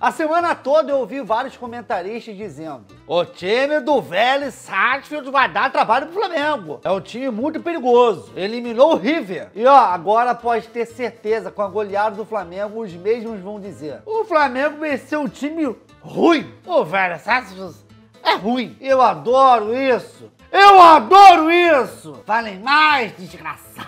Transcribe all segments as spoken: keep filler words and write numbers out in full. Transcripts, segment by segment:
A semana toda eu ouvi vários comentaristas dizendo: o time do Vélez Sársfield vai dar trabalho pro Flamengo. É um time muito perigoso. Eliminou o River. E ó, agora pode ter certeza, com a goleada do Flamengo, os mesmos vão dizer: o Flamengo venceu um time ruim. O Vélez Sársfield é ruim. Eu adoro isso. Eu adoro isso. Falem mais, desgraçados.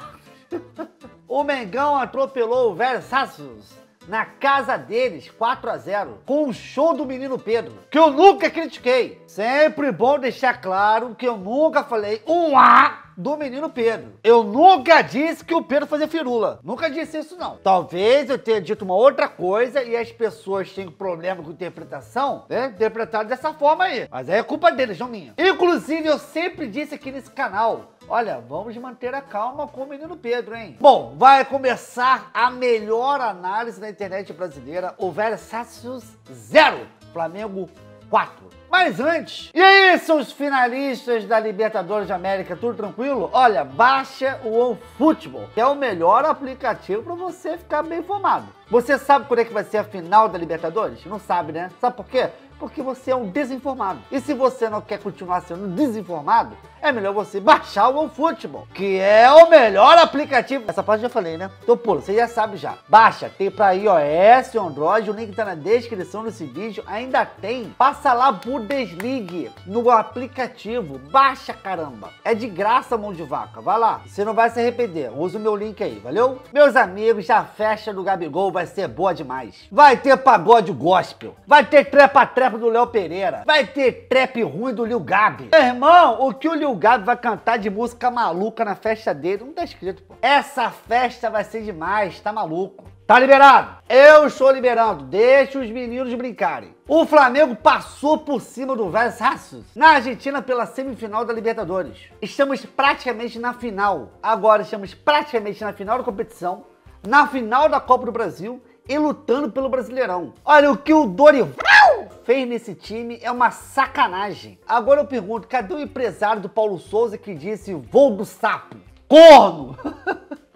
O Mengão atropelou o Vélez Sársfield na casa deles, quatro a zero, com um show do menino Pedro, que eu nunca critiquei. Sempre bom deixar claro que eu nunca falei um A do menino Pedro. Eu nunca disse que o Pedro fazia firula. Nunca disse isso, não. Talvez eu tenha dito uma outra coisa e as pessoas têm problema com interpretação, né? Interpretaram dessa forma aí. Mas aí é culpa deles, não minha. Inclusive, eu sempre disse aqui nesse canal: olha, vamos manter a calma com o menino Pedro, hein? Bom, vai começar a melhor análise da internet brasileira. O Vélez Sársfield zero, Flamengo quatro. Mas antes, e aí, seus finalistas da Libertadores de América, tudo tranquilo? Olha, baixa o OneFootball, que é o melhor aplicativo para você ficar bem informado. Você sabe quando é que vai ser a final da Libertadores? Não sabe, né? Sabe por quê? Porque você é um desinformado. E se você não quer continuar sendo desinformado, é melhor você baixar o OneFootball, que é o melhor aplicativo. Essa parte eu já falei, né? Então, pô, você já sabe já. Baixa, tem pra iOS, Android, o link tá na descrição desse vídeo. Ainda tem. Passa lá por Desligue no aplicativo. Baixa, caramba. É de graça, mão de vaca. Vai lá. Você não vai se arrepender. Usa o meu link aí, valeu? Meus amigos, a festa do Gabigol vai ser boa demais. Vai ter pagode gospel. Vai ter trepa-trepa do Léo Pereira. Vai ter trap ruim do Lio Gabi. Meu irmão, o que o Lio Gabi vai cantar de música maluca na festa dele? Não tá escrito, pô. Essa festa vai ser demais, tá maluco. Tá liberado? Eu estou liberando. Deixa os meninos brincarem. O Flamengo passou por cima do Vélez Sársfield na Argentina pela semifinal da Libertadores. Estamos praticamente na final. Agora estamos praticamente na final da competição, na final da Copa do Brasil e lutando pelo Brasileirão. Olha o que o Dorival fez nesse time, é uma sacanagem. Agora eu pergunto, cadê o empresário do Paulo Souza que disse voo do sapo? Corno!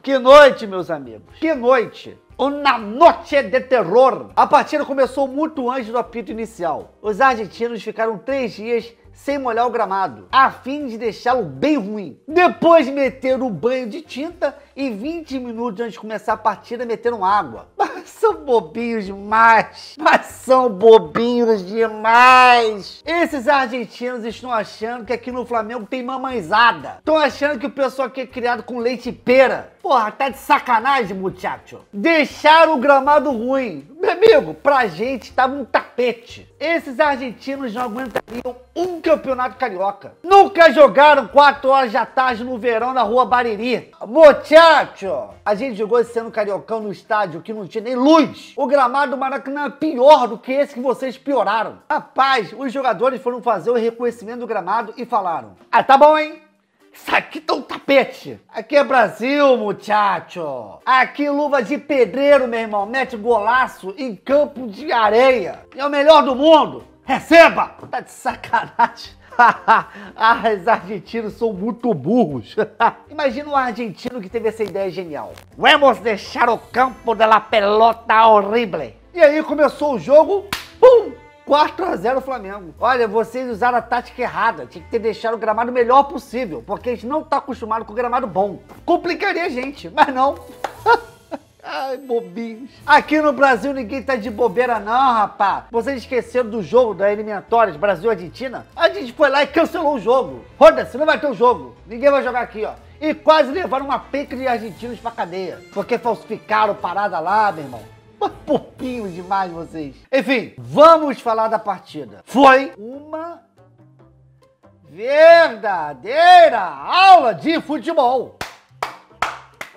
Que noite, meus amigos. Que noite. Uma noite de terror. A partida começou muito antes do apito inicial. Os argentinos ficaram três dias sem molhar o gramado, a fim de deixá-lo bem ruim. Depois meteram um banho de tinta e vinte minutos antes de começar a partida meteram água. São bobinhos demais. Mas são bobinhos demais. Esses argentinos estão achando que aqui no Flamengo tem mamãezada. Estão achando que o pessoal aqui é criado com leite e pera. Porra, tá de sacanagem, muchacho. Deixaram o gramado ruim. Meu amigo, pra gente tava um tapete. Esses argentinos não aguentariam um campeonato carioca. Nunca jogaram quatro horas da tarde no verão na rua Bariri. Muchacho! A gente jogou esse ano cariocão no estádio que não tinha nem luz. O gramado do Maracanã é pior do que esse que vocês pioraram. Rapaz, os jogadores foram fazer o reconhecimento do gramado e falaram: ah, tá bom, hein? Isso aqui tá um tapete. Aqui é Brasil, muchacho. Aqui luva de pedreiro, meu irmão. Mete golaço em campo de areia. É o melhor do mundo. Receba! Tá de sacanagem. Ah, os argentinos são muito burros. Imagina um argentino que teve essa ideia genial. Vamos deixar o campo da pelota horrível. E aí começou o jogo. Pum! quatro a zero Flamengo. Olha, vocês usaram a tática errada. Tinha que ter deixado o gramado melhor possível, porque a gente não tá acostumado com o gramado bom. Complicaria a gente, mas não. Ai, bobinhos. Aqui no Brasil ninguém tá de bobeira não, rapaz. Vocês esqueceram do jogo da eliminatórias Brasil-Argentina? A gente foi lá e cancelou o jogo. Roda-se, não vai ter o jogo. Ninguém vai jogar aqui, ó. E quase levaram uma penca de argentinos pra cadeia, porque falsificaram parada lá, meu irmão. Popinho demais vocês. Enfim, vamos falar da partida. Foi uma verdadeira aula de futebol.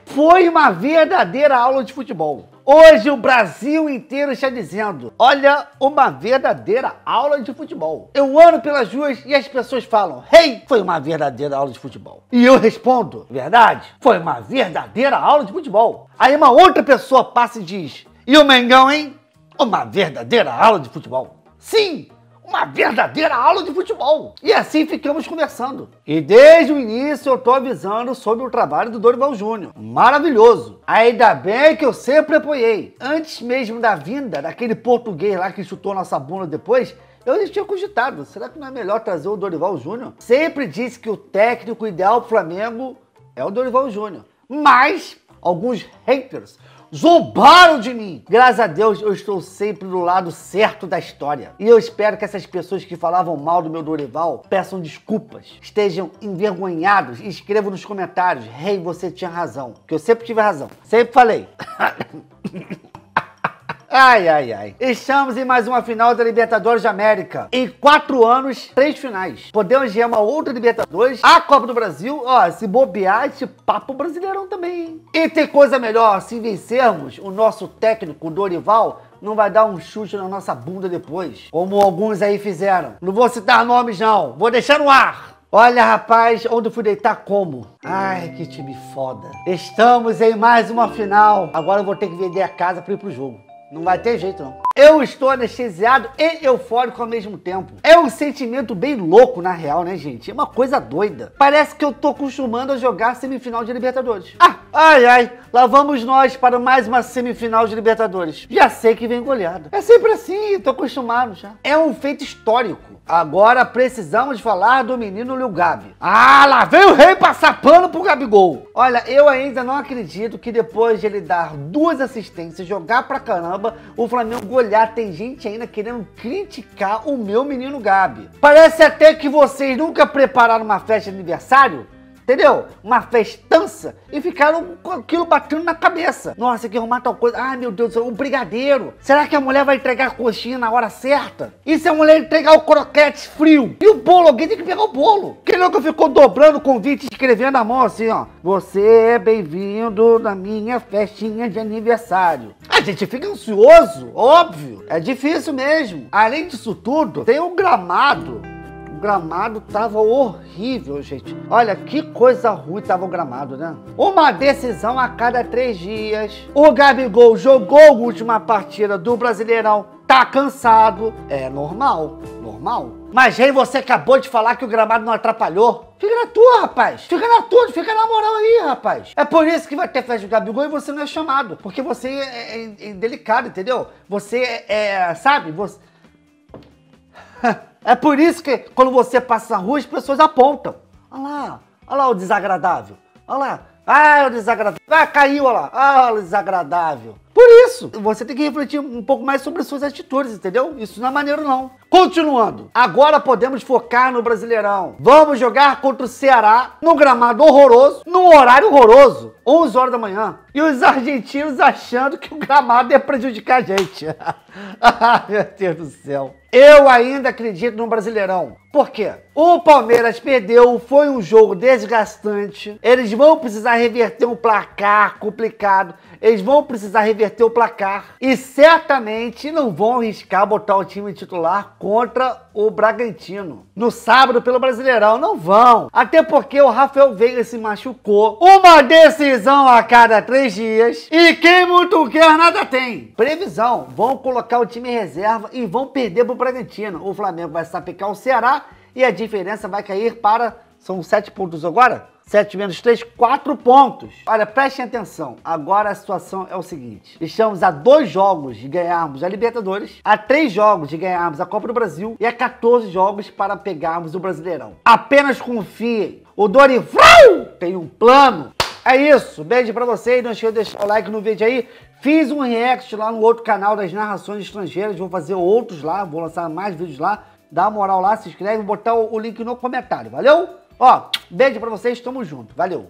Foi uma verdadeira aula de futebol. Hoje o Brasil inteiro está dizendo: olha, uma verdadeira aula de futebol. Eu ando pelas ruas e as pessoas falam: hey, foi uma verdadeira aula de futebol. E eu respondo: verdade, foi uma verdadeira aula de futebol. Aí uma outra pessoa passa e diz: e o Mengão, hein? Uma verdadeira aula de futebol. Sim, uma verdadeira aula de futebol. E assim ficamos conversando. E desde o início eu tô avisando sobre o trabalho do Dorival Júnior. Maravilhoso. Ainda bem que eu sempre apoiei. Antes mesmo da vinda daquele português lá que chutou nossa bunda depois, eu já tinha cogitado. Será que não é melhor trazer o Dorival Júnior? Sempre disse que o técnico ideal pro Flamengo é o Dorival Júnior. Mas alguns haters zombaram de mim. Graças a Deus, eu estou sempre do lado certo da história. E eu espero que essas pessoas que falavam mal do meu Dorival peçam desculpas, estejam envergonhados e escrevam nos comentários: "Hey, você tinha razão", que eu sempre tive razão. Sempre falei. Ai, ai, ai. Estamos em mais uma final da Libertadores de América. Em quatro anos, três finais. Podemos ir a uma outra Libertadores. A Copa do Brasil, ó, se bobear, esse papo brasileirão também, hein? E tem coisa melhor, se vencermos, o nosso técnico Dorival não vai dar um chute na nossa bunda depois, como alguns aí fizeram. Não vou citar nomes, não. Vou deixar no ar. Olha, rapaz, onde fui deitar como? Ai, que time foda. Estamos em mais uma final. Agora eu vou ter que vender a casa pra ir pro jogo. Não vai ter jeito, não. Eu estou anestesiado e eufórico ao mesmo tempo. É um sentimento bem louco, na real, né, gente? É uma coisa doida. Parece que eu tô acostumando a jogar semifinal de Libertadores. Ah, ai, ai. Lá vamos nós para mais uma semifinal de Libertadores. Já sei que vem goleada. É sempre assim, tô acostumado já. É um feito histórico. Agora precisamos falar do menino Lio Gabi. Ah, lá vem o rei passar pano pro Gabigol. Olha, eu ainda não acredito que depois de ele dar duas assistências, jogar pra caramba, o Flamengo golear. Tem gente ainda querendo criticar o meu menino Gabi. Parece até que vocês nunca prepararam uma festa de aniversário, entendeu? Uma festança e ficaram com aquilo batendo na cabeça. Nossa, que arrumar tal coisa. Ai, meu Deus do céu, um brigadeiro. Será que a mulher vai entregar a coxinha na hora certa? E se a mulher entregar o croquete frio? E o bolo? Alguém tem que pegar o bolo. Quem nunca ficou dobrando o convite, escrevendo a mão assim, ó: "Você é bem-vindo na minha festinha de aniversário"? A gente fica ansioso, óbvio. É difícil mesmo. Além disso tudo, tem um gramado. O gramado tava horrível, gente. Olha que coisa ruim tava o gramado, né? Uma decisão a cada três dias. O Gabigol jogou a última partida do Brasileirão. Tá cansado. É normal, normal. Mas aí você acabou de falar que o gramado não atrapalhou. Fica na tua, rapaz. Fica na tua, fica na moral aí, rapaz. É por isso que vai ter festa do Gabigol e você não é chamado. Porque você é, é, é delicado, entendeu? Você é, é sabe? Você... É por isso que quando você passa na rua, as pessoas apontam. Olha lá, olha lá o desagradável. Olha lá, ah, o desagradável. Ah, caiu, olha lá, ah, o desagradável. Por isso, você tem que refletir um pouco mais sobre suas atitudes, entendeu? Isso não é maneiro, não. Continuando, agora podemos focar no Brasileirão. Vamos jogar contra o Ceará, num gramado horroroso, num horário horroroso, onze horas da manhã. E os argentinos achando que o gramado ia prejudicar a gente. Ah, meu Deus do céu. Eu ainda acredito no Brasileirão. Por quê? O Palmeiras perdeu, foi um jogo desgastante. Eles vão precisar reverter um placar complicado. Eles vão precisar reverter o placar. E certamente não vão arriscar botar o time titular contra o Bragantino no sábado pelo Brasileirão, não vão. Até porque o Rafael Veiga se machucou. Uma decisão a cada três dias. E quem muito quer, nada tem. Previsão, vão colocar o time em reserva e vão perder pro Bragantino. O Flamengo vai sapecar o Ceará e a diferença vai cair para... São sete pontos agora? sete menos três, quatro pontos. Olha, prestem atenção. Agora a situação é o seguinte. Estamos a dois jogos de ganharmos a Libertadores, a três jogos de ganharmos a Copa do Brasil e a quatorze jogos para pegarmos o Brasileirão. Apenas confiem. O Dorival tem um plano. É isso. Beijo pra vocês. Não esqueça de deixar o like no vídeo aí. Fiz um react lá no outro canal das narrações estrangeiras. Vou fazer outros lá. Vou lançar mais vídeos lá. Dá uma moral lá. Se inscreve. Vou botar o link no comentário. Valeu? Ó, beijo pra vocês, tamo junto, valeu!